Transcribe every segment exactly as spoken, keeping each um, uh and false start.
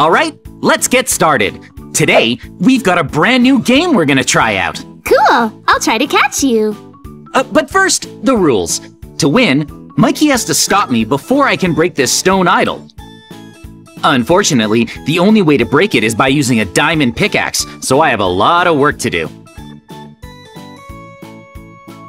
Alright, let's get started. Today, we've got a brand new game we're gonna try out. Cool, I'll try to catch you. Uh, but first, the rules. To win, Mikey has to stop me before I can break this stone idol. Unfortunately, the only way to break it is by using a diamond pickaxe, so I have a lot of work to do.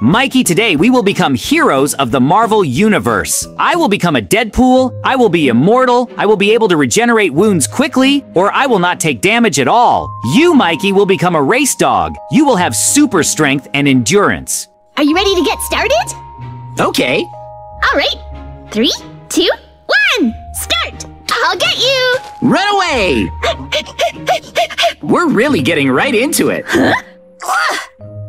Mikey, today we will become heroes of the Marvel Universe. I will become a Deadpool, I will be immortal, I will be able to regenerate wounds quickly, or I will not take damage at all. You, Mikey, will become a race dog. You will have super strength and endurance. Are you ready to get started? Okay. All right, three, two, one, start! I'll get you! Run away! We're really getting right into it. Huh?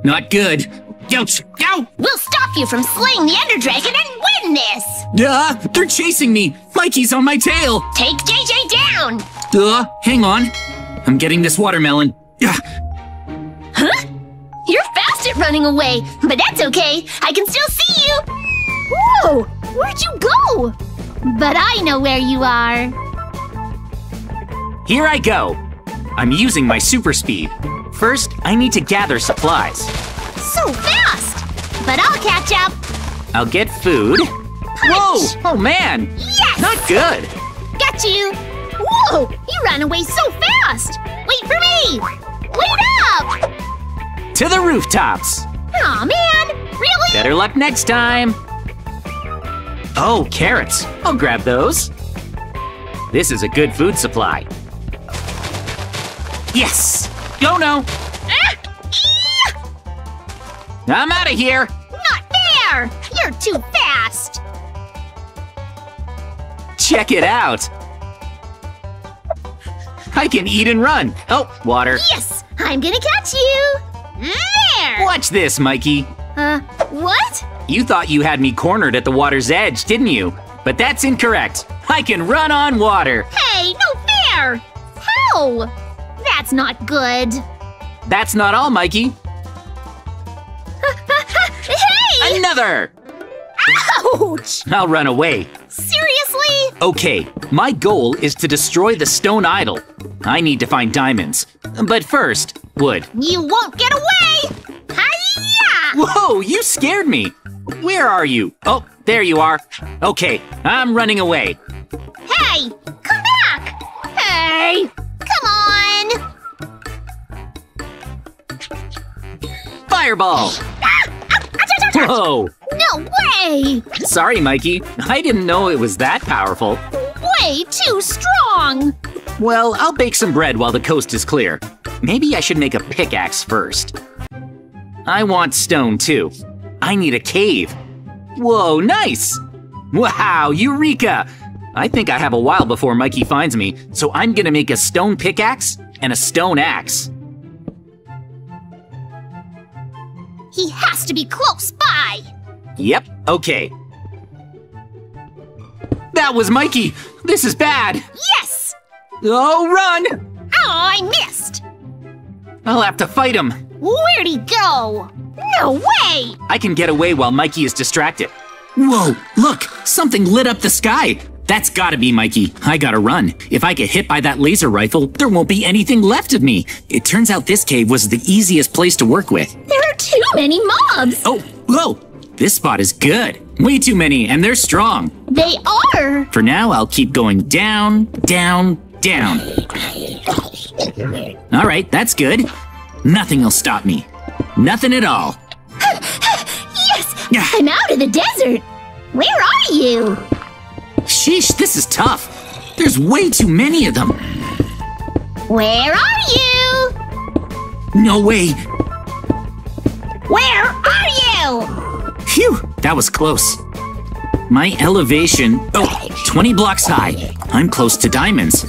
Not good. Ouch! Ow! We'll stop you from slaying the Ender Dragon and win this! Duh! They're chasing me! Mikey's on my tail! Take J J down! Duh! Hang on. I'm getting this watermelon. Ugh. Huh? You're fast at running away, but that's okay. I can still see you! Whoa! Where'd you go? But I know where you are. Here I go. I'm using my super speed. First, I need to gather supplies. So fast! But I'll catch up. I'll get food. Punch. Whoa! Oh man! Yes! Not good! Got you! Whoa! You ran away so fast! Wait for me! Wait up! To the rooftops! Aw, man! Really? Better luck next time! Oh, carrots. I'll grab those. This is a good food supply. Yes! Oh no! Ah! I'm out of here! Not fair! You're too fast! Check it out! I can eat and run! Oh, water. Yes! I'm gonna catch you! There! Watch this, Mikey. Uh, what? You thought you had me cornered at the water's edge, didn't you? But that's incorrect. I can run on water. Hey, no fair! How? That's not good. That's not all, Mikey. Hey! Another! Ouch! I'll run away. Seriously? Okay, my goal is to destroy the stone idol. I need to find diamonds. But first, wood. You won't get away! Hi-ya! Whoa, you scared me. Where are you? Oh, there you are. Okay, I'm running away. Hey, come back! Hey! Come on! Fireball! Ah, ah, ah, ah, ah, whoa! No way! Sorry, Mikey. I didn't know it was that powerful. Way too strong! Well, I'll bake some bread while the coast is clear. Maybe I should make a pickaxe first. I want stone, too. I need a cave. Whoa, nice! Wow, Eureka! I think I have a while before Mikey finds me, so I'm gonna make a stone pickaxe and a stone axe. He has to be close by! Yep, okay. That was Mikey! This is bad! Yes! Oh, run! Oh, I missed! I'll have to fight him. Where'd he go? No way! I can get away while Mikey is distracted. Whoa, look! Something lit up the sky! That's gotta be Mikey. I gotta run. If I get hit by that laser rifle, there won't be anything left of me. It turns out this cave was the easiest place to work with. There are too many mobs! Oh, whoa! This spot is good. Way too many, and they're strong. They are! For now, I'll keep going down, down, down. Alright, that's good. Nothing will stop me. Nothing at all. Yes! I'm out of the desert! Where are you? Sheesh, this is tough. There's way too many of them. Where are you? No way. Where are you? Phew, that was close. My elevation... Oh, twenty blocks high. I'm close to diamonds.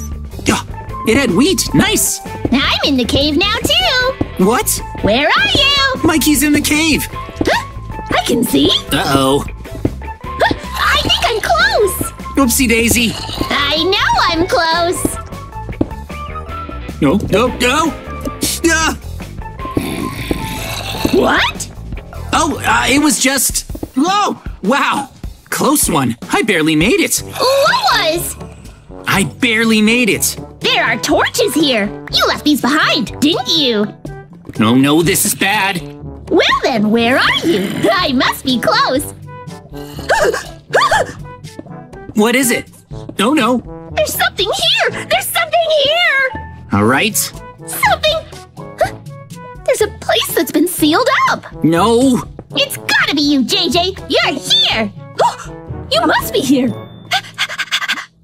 It had wheat. Nice! I'm in the cave now, too! What? Where are you? Mikey's in the cave! Huh? I can see! Uh-oh. Huh? I think I'm close! Oopsie-daisy! I know I'm close! No, no, no! Uh. What? Oh, uh, it was just... Whoa! Wow! Close one! I barely made it! What was? I barely made it! There are our torches here. You left these behind, didn't you? No, no, this is bad. Well then, where are you? I must be close. What is it? No, no. There's something here! There's something here! All right. Something... Huh? There's a place that's been sealed up. No. It's gotta be you, J J. You're here. You must be here.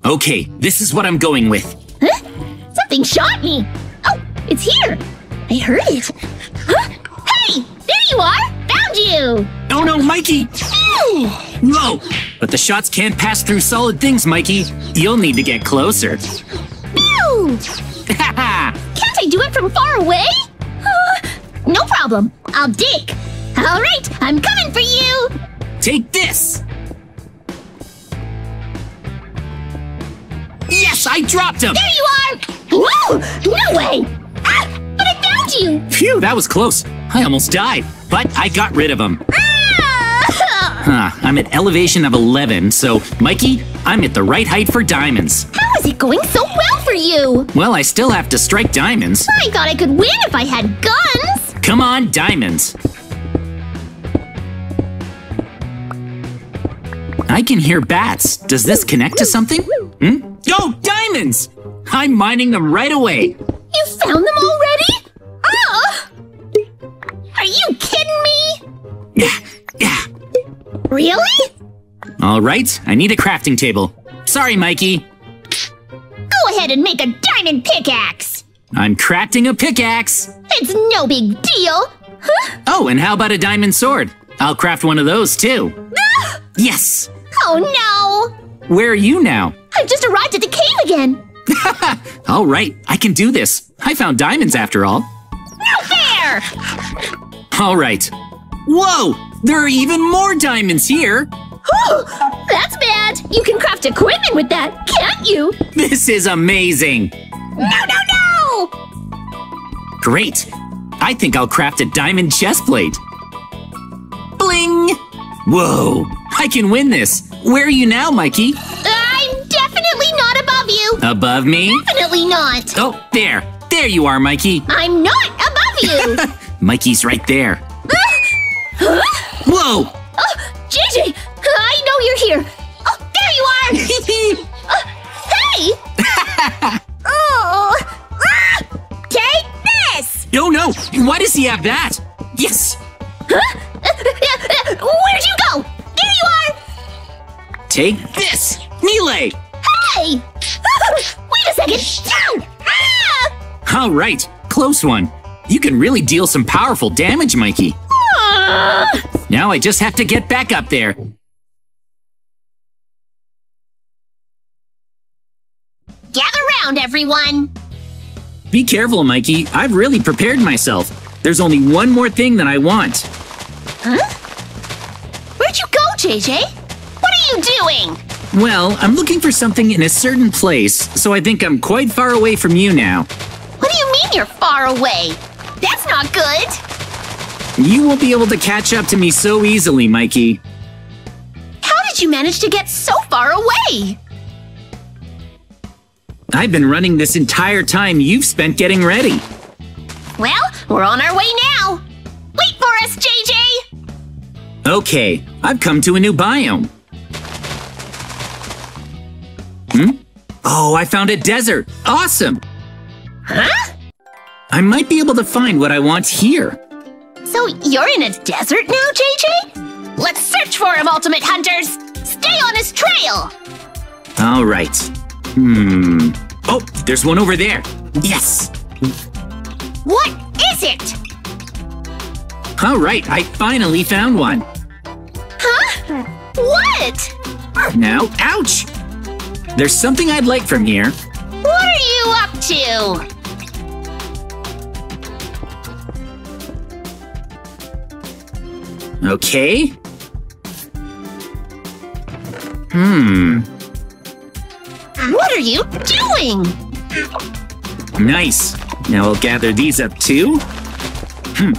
Okay, this is what I'm going with. Huh? Something shot me. Oh, it's here. I heard it. Huh? Hey, there you are. Found you. Oh no, Mikey. Ew. No, but the shots can't pass through solid things, Mikey. You'll need to get closer. Ew. Can't I do it from far away? Uh, no problem. I'll dig. All right, I'm coming for you. Take this. Yes, I dropped him! There you are! Whoa! No way! Ah! But I found you! Phew, that was close. I almost died, but I got rid of him. Ah! Huh, I'm at elevation of eleven, so, Mikey, I'm at the right height for diamonds. How is it going so well for you? Well, I still have to strike diamonds. I thought I could win if I had guns! Come on, diamonds. I can hear bats. Does this connect to something? Hmm? Oh, diamonds! I'm mining them right away. You found them already? Oh! Are you kidding me? Yeah, yeah. Really? All right, I need a crafting table. Sorry, Mikey. Go ahead and make a diamond pickaxe. I'm crafting a pickaxe. It's no big deal. Huh? Oh, and how about a diamond sword? I'll craft one of those, too. Yes. Oh, no. Where are you now? I've just arrived at the cave again. All right, I can do this. I found diamonds after all. Not fair! All right. Whoa, there are even more diamonds here. Oh, that's bad. You can craft equipment with that, can't you? This is amazing. No, no, no! Great. I think I'll craft a diamond chestplate. Bling! Whoa, I can win this. Where are you now, Mikey? I'm definitely not above you. Above me? Definitely not. Oh, there. There you are, Mikey. I'm not above you. Mikey's right there. Huh? Whoa. Oh, J J, I know you're here. Oh, there you are. Oh, hey. Oh. Ah. Take this. No, no. Why does he have that? Yes. Huh? Where'd you go? There you are! Take this! Melee! Hey! Wait a second! Ow! Ah! All right, close one. You can really deal some powerful damage, Mikey. Uh... Now I just have to get back up there. Gather round, everyone! Be careful, Mikey. I've really prepared myself. There's only one more thing that I want. Huh? Where'd you go, J J? What are you doing? Well, I'm looking for something in a certain place, so I think I'm quite far away from you now. What do you mean you're far away? That's not good. You won't be able to catch up to me so easily, Mikey. How did you manage to get so far away? I've been running this entire time you've spent getting ready. Well, we're on our way now. Wait for us, J J! Okay, I've come to a new biome. Hmm? Oh, I found a desert. Awesome! Huh? I might be able to find what I want here. So you're in a desert now, J J? Let's search for him, Ultimate Hunters! Stay on his trail! All right. Hmm. Oh, there's one over there. Yes! What is it? All right, I finally found one. Huh? What? Now, ouch! There's something I'd like from here. What are you up to? Okay. Hmm. What are you doing? Nice. Now I'll gather these up too. Hmm.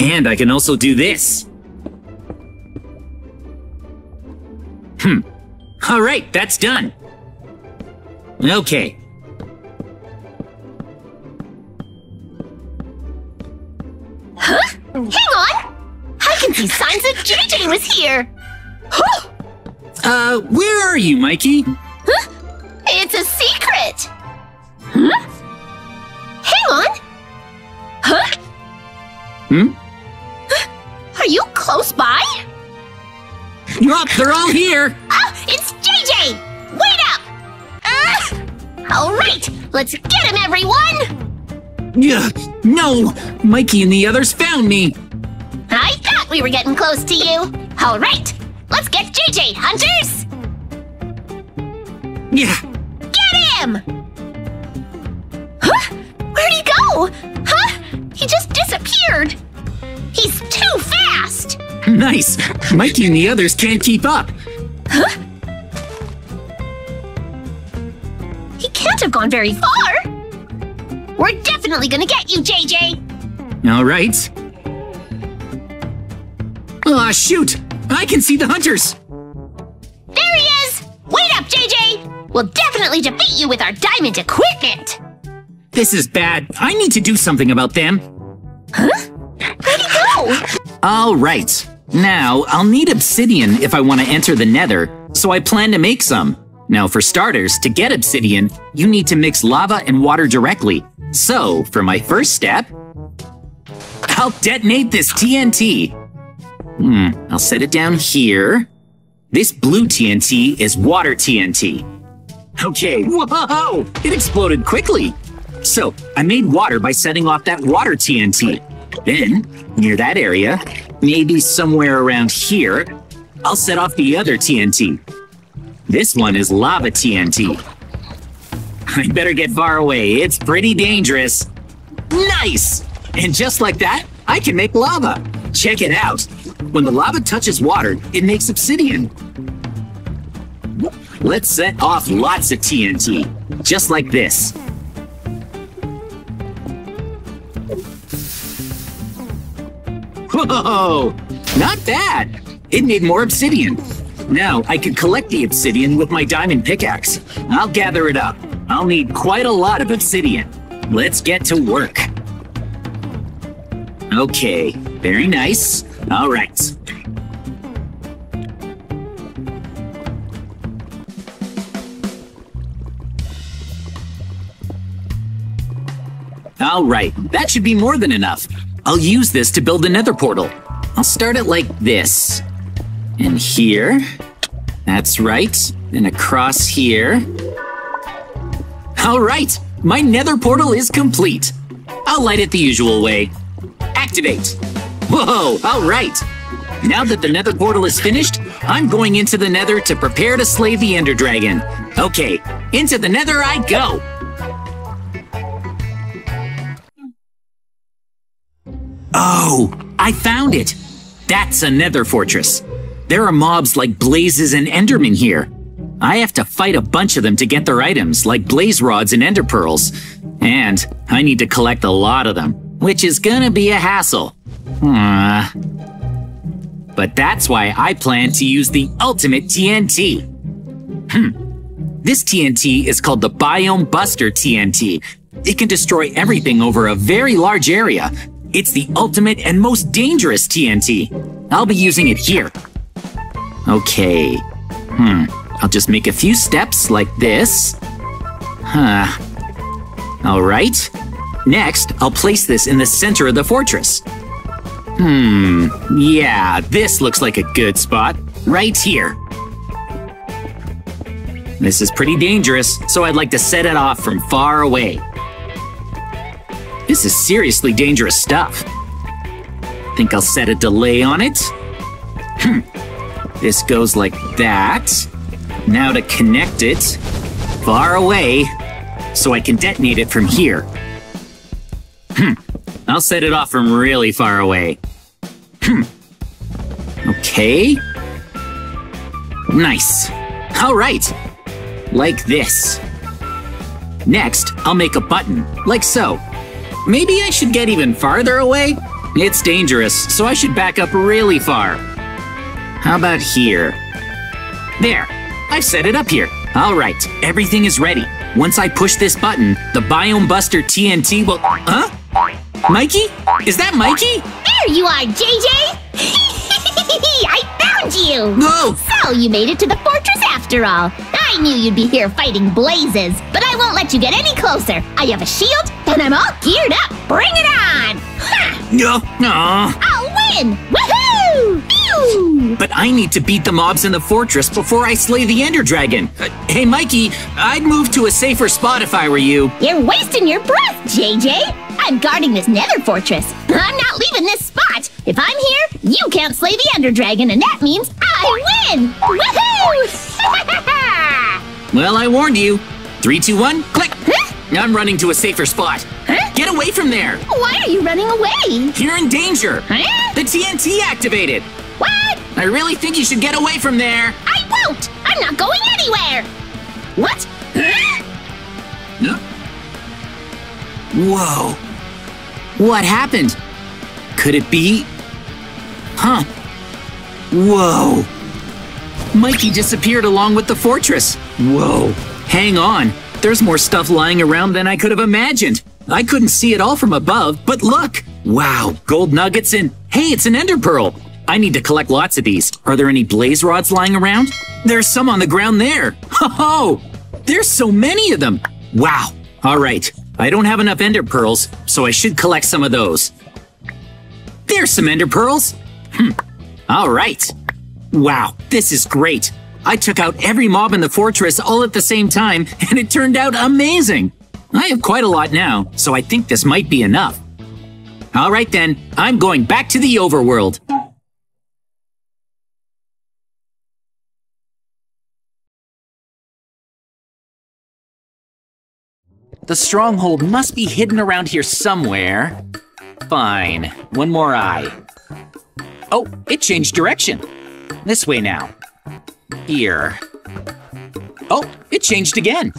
And I can also do this. Hmm. All right, that's done. Okay. Huh? Hang on! I can see signs that J J was here! Huh? Uh, where are you, Mikey? Huh? It's a secret! Huh? Hang on! Huh? Hmm? Are you close by? Nope, they're all here! Oh, it's J J! Wait up! Uh, Alright, let's get him, everyone! Yeah, no! Mikey and the others found me! I thought we were getting close to you! Alright, let's get J J, hunters! Yeah! Get him! Huh? Where'd he go? Huh? He just disappeared! He's too fast! Nice! Mikey and the others can't keep up! Huh? He can't have gone very far! We're definitely gonna get you, J J! Alright. Aw, oh, shoot! I can see the hunters! There he is! Wait up, J J! We'll definitely defeat you with our diamond equipment! This is bad. I need to do something about them. Huh? Where'd he go? Alright. Now, I'll need obsidian if I want to enter the Nether, so I plan to make some. Now, for starters, to get obsidian, you need to mix lava and water directly. So, for my first step, I'll detonate this T N T. Hmm, I'll set it down here. This blue T N T is water T N T. Okay, whoa! It exploded quickly! So, I made water by setting off that water T N T. Then, near that area, maybe somewhere around here, I'll set off the other T N T. This one is lava T N T. I better get far away, it's pretty dangerous. Nice! And just like that, I can make lava. Check it out. When the lava touches water, it makes obsidian. Let's set off lots of T N T, just like this. Whoa! Not bad! It made more obsidian. Now, I could collect the obsidian with my diamond pickaxe. I'll gather it up. I'll need quite a lot of obsidian. Let's get to work. Okay, very nice. All right. All right, that should be more than enough. I'll use this to build another portal. I'll start it like this. And here, that's right, and across here. All right, my nether portal is complete. I'll light it the usual way. Activate. Whoa, all right. Now that the nether portal is finished, I'm going into the nether to prepare to slay the Ender Dragon. Okay, into the nether I go. Oh, I found it. That's a nether fortress. There are mobs like Blazes and Endermen here. I have to fight a bunch of them to get their items, like Blaze Rods and Ender Pearls. And I need to collect a lot of them, which is gonna be a hassle. Uh, but that's why I plan to use the ultimate T N T. Hmm. This T N T is called the Biome Buster T N T. It can destroy everything over a very large area. It's the ultimate and most dangerous T N T. I'll be using it here. Okay, hmm, I'll just make a few steps like this. Huh, all right. Next, I'll place this in the center of the fortress. Hmm, yeah, this looks like a good spot, right here. This is pretty dangerous, so I'd like to set it off from far away. This is seriously dangerous stuff. I think I'll set a delay on it. Hmm. This goes like that. Now to connect it, far away, so I can detonate it from here. Hmm, I'll set it off from really far away. Hmm, okay. Nice, all right, like this. Next, I'll make a button, like so. Maybe I should get even farther away? It's dangerous, so I should back up really far. How about here? There, I've set it up here. All right, everything is ready. Once I push this button, the Biome Buster T N T will... Huh? Mikey? Is that Mikey? There you are, J J! I found you! No! So you made it to the fortress after all. I knew you'd be here fighting blazes, but I won't let you get any closer. I have a shield, and I'm all geared up. Bring it on! Ha! No. Aww. I'll win! Woohoo! But I need to beat the mobs in the fortress before I slay the Ender Dragon. Uh, hey, Mikey, I'd move to a safer spot if I were you. You're wasting your breath, J J! I'm guarding this Nether Fortress. I'm not leaving this spot. If I'm here, you can't slay the Ender Dragon, and that means I win! Woohoo! Well, I warned you. Three, two, one, click! Huh? I'm running to a safer spot. Huh? Get away from there! Why are you running away? You're in danger! Huh? The T N T activated! What? I really think you should get away from there! I won't! I'm not going anywhere! What? Huh? Huh? Whoa! What happened? Could it be? Huh. Whoa. Mikey disappeared along with the fortress. Whoa. Hang on. There's more stuff lying around than I could have imagined. I couldn't see it all from above, but look. Wow. Gold nuggets and... Hey, it's an Ender Pearl. I need to collect lots of these. Are there any Blaze Rods lying around? There's some on the ground there. Ho-ho! There's so many of them. Wow. All right. I don't have enough Ender Pearls, so I should collect some of those. There's some Ender Pearls! Hmm. All right. Wow, this is great. I took out every mob in the fortress all at the same time, and it turned out amazing. I have quite a lot now, so I think this might be enough. All right then, I'm going back to the overworld. The stronghold must be hidden around here somewhere. Fine, one more eye. Oh, it changed direction. This way now. Here. Oh, it changed again.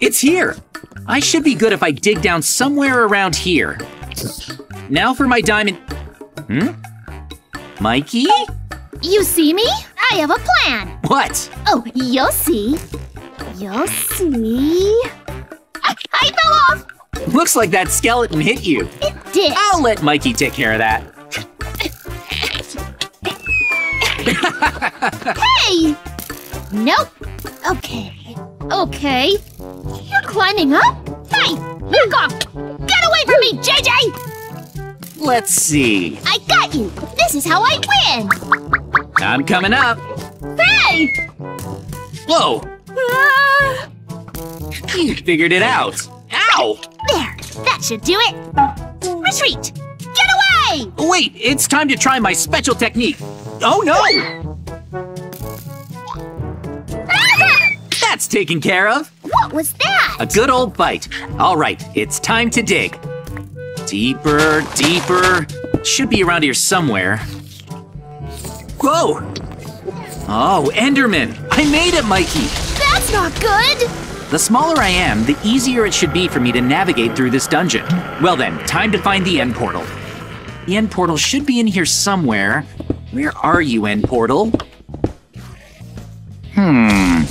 It's here. I should be good if I dig down somewhere around here. Now for my diamond. Hmm? Mikey? You see me? I have a plan. What? Oh, you'll see. You'll see. I fell off! Looks like that skeleton hit you. It did. I'll let Mikey take care of that. Hey! Nope. Okay. Okay. You're climbing up? Hey! Back off! Get away from me, J J! Let's see. I got you. This is how I win. I'm coming up. Hey! Whoa! Uh... You figured it out. Ow! There, that should do it. Retreat! Get away! Wait, it's time to try my special technique. Oh no! That's taken care of. What was that? A good old fight. All right, it's time to dig. Deeper, deeper. Should be around here somewhere. Whoa! Oh, Enderman! I made it, Mikey! That's not good! The smaller I am, the easier it should be for me to navigate through this dungeon. Well then, time to find the end portal. The end portal should be in here somewhere. Where are you, end portal? Hmm.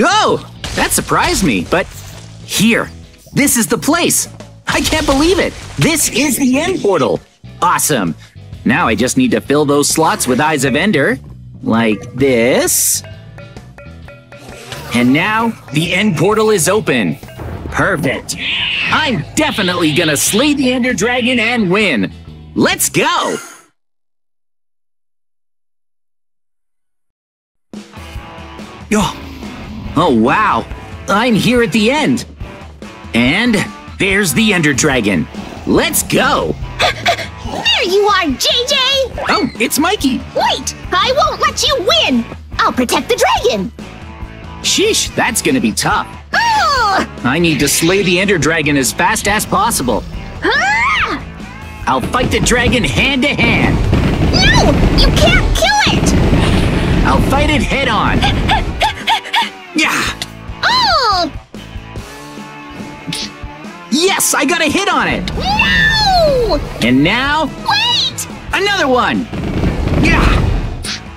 Oh, that surprised me, but here. This is the place. I can't believe it. This is the end portal. Awesome. Now I just need to fill those slots with Eyes of Ender. Like this. And now, the end portal is open. Perfect. I'm definitely gonna slay the Ender Dragon and win. Let's go! Oh, oh wow. I'm here at the end. And there's the Ender Dragon. Let's go! There you are, J J! Oh, it's Mikey. Wait, I won't let you win. I'll protect the dragon. Sheesh, that's gonna be tough. Oh! I need to slay the Ender Dragon as fast as possible. Ah! I'll fight the dragon hand to hand. No! You can't kill it! I'll fight it head on. Yeah! Oh! Yes, I got a hit on it! No! And now... Wait! Another one! Yeah!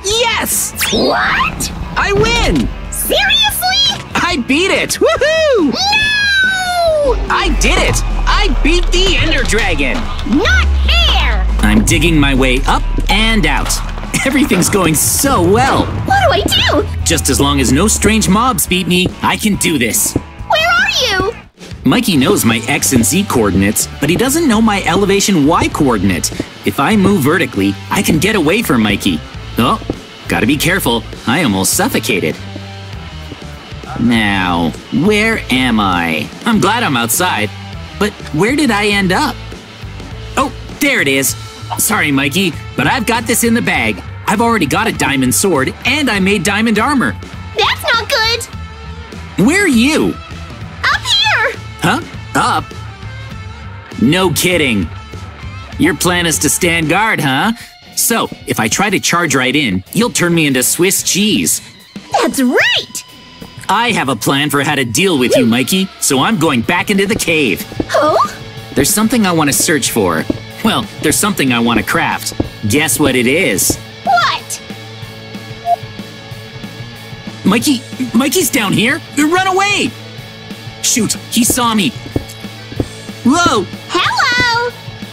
Yes! What? I win! Seriously? I beat it! Woohoo! No! I did it! I beat the Ender Dragon! Not fair! I'm digging my way up and out. Everything's going so well. What do I do? Just as long as no strange mobs beat me, I can do this. Where are you? Mikey knows my X and Z coordinates, but he doesn't know my elevation Y coordinate. If I move vertically, I can get away from Mikey. Oh, gotta be careful. I almost suffocated. Now, where am I? I'm glad I'm outside, but where did I end up? Oh, there it is. Sorry, Mikey, but I've got this in the bag. I've already got a diamond sword, and I made diamond armor. That's not good. Where are you? Up here. Huh? Up? No kidding. Your plan is to stand guard, huh? So, if I try to charge right in, you'll turn me into Swiss cheese. That's right! I have a plan for how to deal with you, Mikey, so I'm going back into the cave. Oh? There's something I want to search for. Well, there's something I want to craft. Guess what it is? What? Mikey, Mikey's down here. Run away! Shoot, he saw me. Whoa! Hello!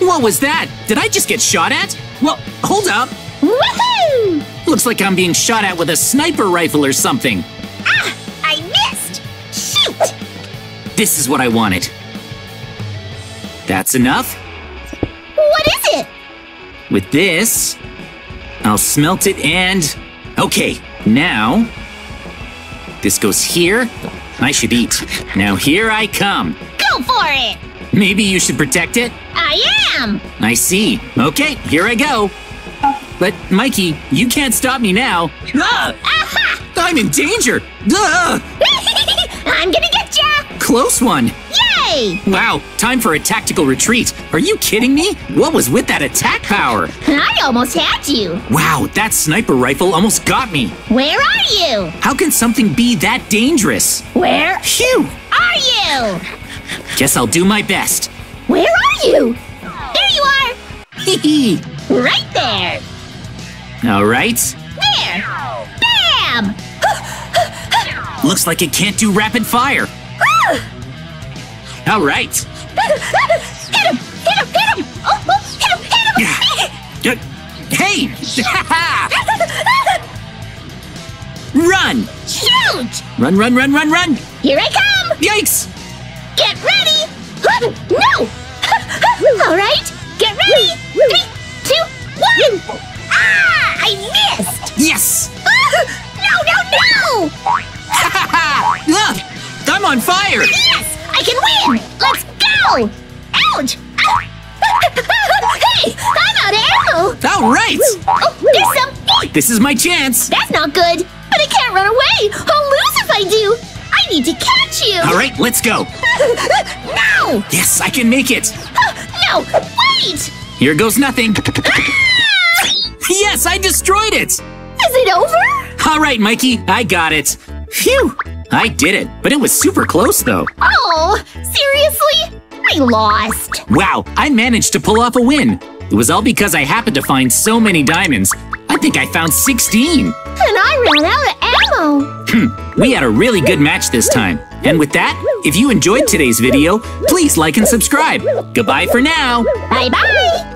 What was that? Did I just get shot at? Well, hold up. Woohoo! Looks like I'm being shot at with a sniper rifle or something. Ah! I missed! Shoot! This is what I wanted. That's enough. What is it? With this, I'll smelt it and... Okay, now... This goes here. I should eat. Now here I come. Go for it! Maybe you should protect it? I am! I see. Okay, here I go. But, Mikey, you can't stop me now. Ah! Aha! I'm in danger! Ah! I'm gonna get ya! Close one! Yay! Wow, time for a tactical retreat. Are you kidding me? What was with that attack power? I almost had you. Wow, that sniper rifle almost got me. Where are you? How can something be that dangerous? Where? Phew! Are you? Guess I'll do my best. Where are you? There you are! Hee hee! Right there! Alright. There! Bam! Looks like it can't do rapid fire. Alright. Hit him! Hit him! Hit him! Oh, oh, hit him! Hit him! Hey! Run! Shoot! Run, run, run, run, run! Here I come! Yikes! Get ready! No! All right, get ready! Three, two, one! Ah! I missed! Yes! No, no, no! I'm on fire! Yes! I can win! Let's go! Ouch! Hey! I'm out of ammo! All right! Oh, there's some feet! This is my chance! That's not good! But I can't run away! I'll lose if I do! I need to catch you! All right, let's go! No! Yes, I can make it! No, wait! Here goes nothing! Ah! Yes, I destroyed it! Is it over? All right, Mikey, I got it. Phew! I did it, but it was super close, though. Oh, seriously? I lost. Wow, I managed to pull off a win. It was all because I happened to find so many diamonds. I think I found sixteen. And I ran out of We had a really good match this time. And with that, if you enjoyed today's video, please like and subscribe. Goodbye for now. Bye-bye.